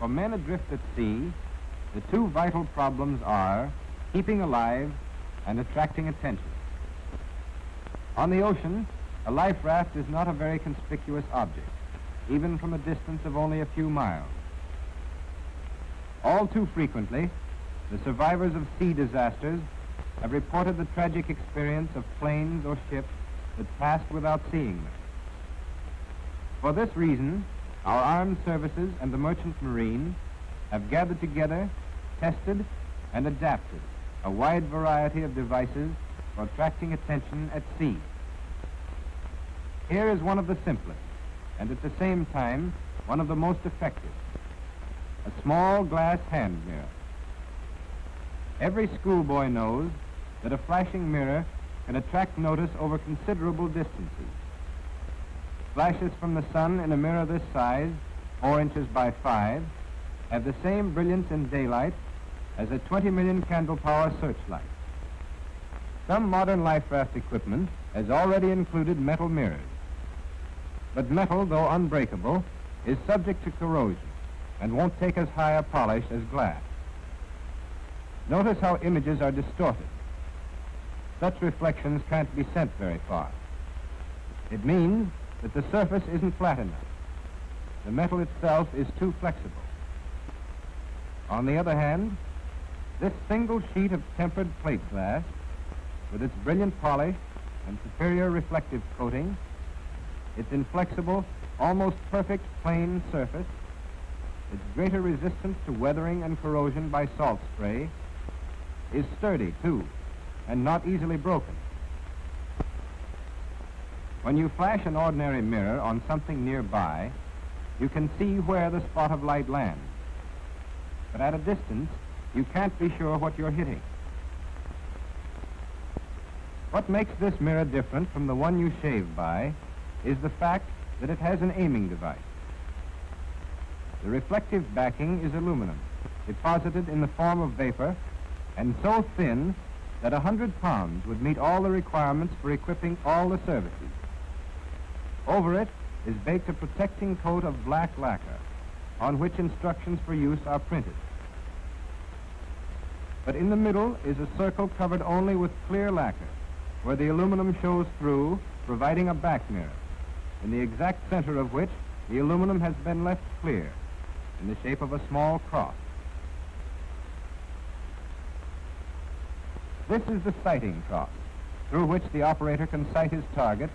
For men adrift at sea, the two vital problems are keeping alive and attracting attention. On the ocean, a life raft is not a very conspicuous object, even from a distance of only a few miles. All too frequently, the survivors of sea disasters have reported the tragic experience of planes or ships that passed without seeing them. For this reason, our armed services and the merchant marine have gathered together, tested, and adapted a wide variety of devices for attracting attention at sea. Here is one of the simplest, and at the same time, one of the most effective: a small glass hand mirror. Every schoolboy knows that a flashing mirror can attract notice over considerable distances. Flashes from the sun in a mirror this size, 4 inches by 5, have the same brilliance in daylight as a 20 million candle power searchlight. Some modern life raft equipment has already included metal mirrors. But metal, though unbreakable, is subject to corrosion and won't take as high a polish as glass. Notice how images are distorted. Such reflections can't be sent very far. It means that the surface isn't flat enough. The metal itself is too flexible. On the other hand, this single sheet of tempered plate glass, with its brilliant polish and superior reflective coating, its inflexible, almost perfect plane surface, its greater resistance to weathering and corrosion by salt spray, is sturdy too, and not easily broken. When you flash an ordinary mirror on something nearby, you can see where the spot of light lands. But at a distance, you can't be sure what you're hitting. What makes this mirror different from the one you shave by is the fact that it has an aiming device. The reflective backing is aluminum, deposited in the form of vapor, and so thin that 100 pounds would meet all the requirements for equipping all the services. Over it is baked a protecting coat of black lacquer, on which instructions for use are printed. But in the middle is a circle covered only with clear lacquer, where the aluminum shows through, providing a back mirror, in the exact center of which the aluminum has been left clear, in the shape of a small cross. This is the sighting cross, through which the operator can sight his target,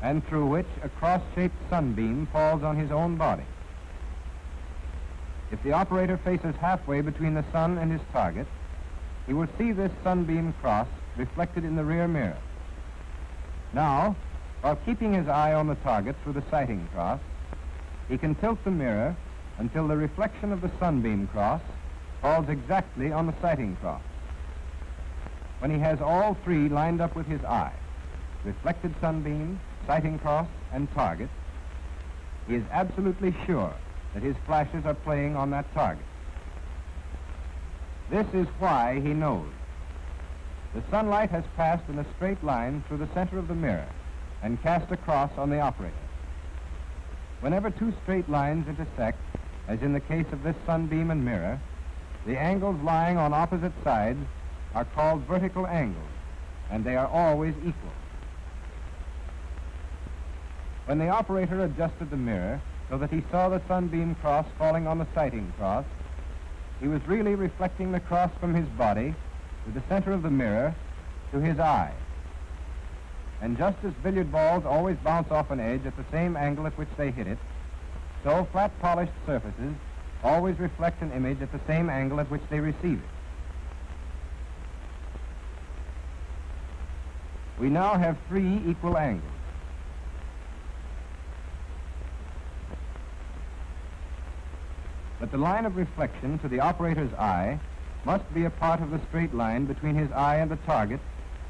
and through which a cross-shaped sunbeam falls on his own body. If the operator faces halfway between the sun and his target, he will see this sunbeam cross reflected in the rear mirror. Now, while keeping his eye on the target through the sighting cross, he can tilt the mirror until the reflection of the sunbeam cross falls exactly on the sighting cross. When he has all three lined up with his eye, reflected sunbeam, sighting cross, and target, he is absolutely sure that his flashes are playing on that target. This is why he knows. The sunlight has passed in a straight line through the center of the mirror and cast a cross on the operator. Whenever two straight lines intersect, as in the case of this sunbeam and mirror, the angles lying on opposite sides are called vertical angles, and they are always equal. When the operator adjusted the mirror so that he saw the sunbeam cross falling on the sighting cross, he was really reflecting the cross from his body to the center of the mirror to his eye. And just as billiard balls always bounce off an edge at the same angle at which they hit it, so flat polished surfaces always reflect an image at the same angle at which they receive it. We now have three equal angles. But the line of reflection to the operator's eye must be a part of the straight line between his eye and the target,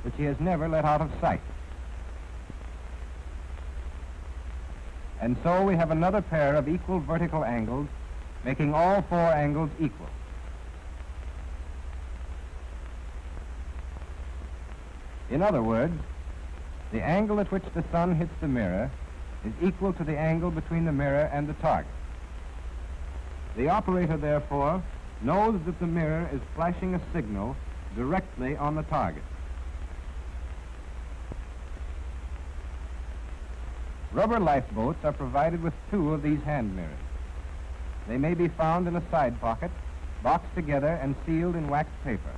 which he has never let out of sight. And so we have another pair of equal vertical angles, making all four angles equal. In other words, the angle at which the sun hits the mirror is equal to the angle between the mirror and the target. The operator, therefore, knows that the mirror is flashing a signal directly on the target. Rubber lifeboats are provided with 2 of these hand mirrors. They may be found in a side pocket, boxed together and sealed in wax paper.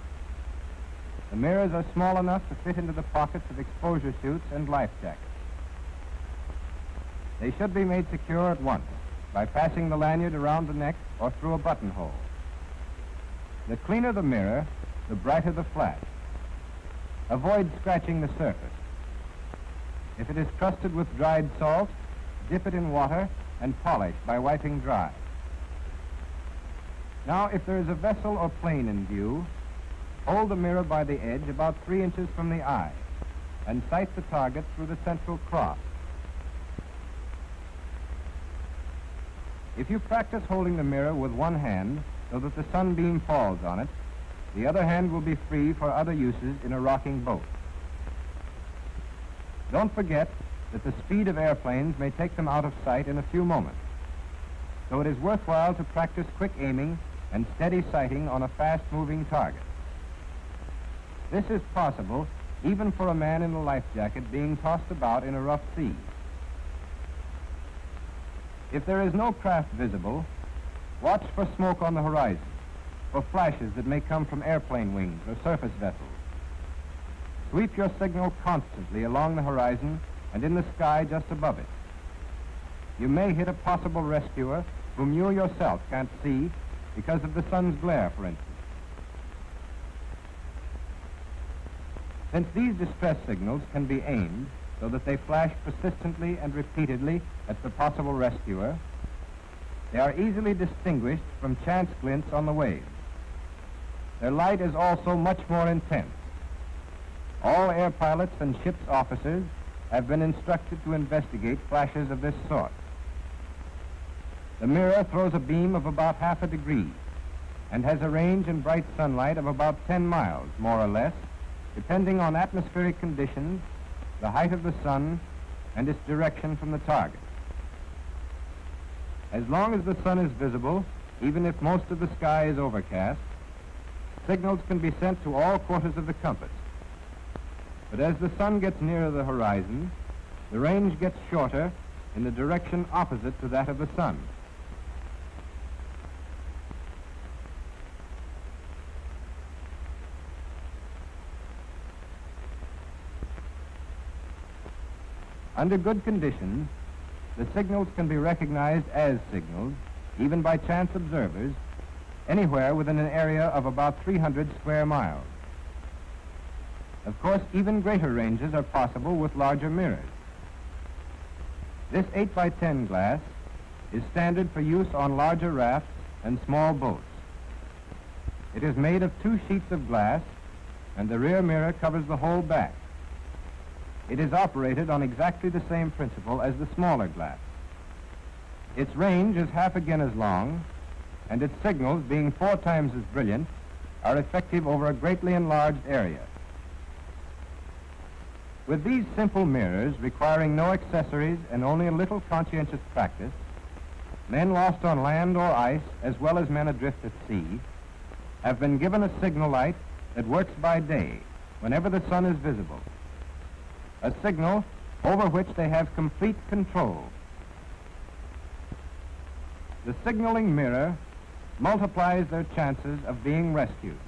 The mirrors are small enough to fit into the pockets of exposure chutes and life jackets. They should be made secure at once by passing the lanyard around the neck or through a buttonhole. The cleaner the mirror, the brighter the flash. Avoid scratching the surface. If it is crusted with dried salt, dip it in water and polish by wiping dry. Now, if there is a vessel or plane in view, hold the mirror by the edge about 3 inches from the eye and sight the target through the central cross. If you practice holding the mirror with one hand so that the sunbeam falls on it, the other hand will be free for other uses in a rocking boat. Don't forget that the speed of airplanes may take them out of sight in a few moments, so it is worthwhile to practice quick aiming and steady sighting on a fast-moving target. This is possible even for a man in a life jacket being tossed about in a rough sea. If there is no craft visible, watch for smoke on the horizon, for flashes that may come from airplane wings or surface vessels. Sweep your signal constantly along the horizon and in the sky just above it. You may hit a possible rescuer whom you yourself can't see because of the sun's glare, for instance. Since these distress signals can be aimed so that they flash persistently and repeatedly at the possible rescuer, they are easily distinguished from chance glints on the waves. Their light is also much more intense. All air pilots and ship's officers have been instructed to investigate flashes of this sort. The mirror throws a beam of about half a degree and has a range in bright sunlight of about 10 miles, more or less, depending on atmospheric conditions, the height of the sun, and its direction from the target. As long as the sun is visible, even if most of the sky is overcast, signals can be sent to all quarters of the compass. But as the sun gets nearer the horizon, the range gets shorter in the direction opposite to that of the sun. Under good conditions, the signals can be recognized as signals, even by chance observers, anywhere within an area of about 300 square miles. Of course, even greater ranges are possible with larger mirrors. This 8x10 glass is standard for use on larger rafts and small boats. It is made of 2 sheets of glass, and the rear mirror covers the whole back. It is operated on exactly the same principle as the smaller glass. Its range is half again as long, and its signals, being 4 times as brilliant, are effective over a greatly enlarged area. With these simple mirrors, requiring no accessories and only a little conscientious practice, men lost on land or ice, as well as men adrift at sea, have been given a signal light that works by day, whenever the sun is visible. A signal over which they have complete control. The signaling mirror multiplies their chances of being rescued.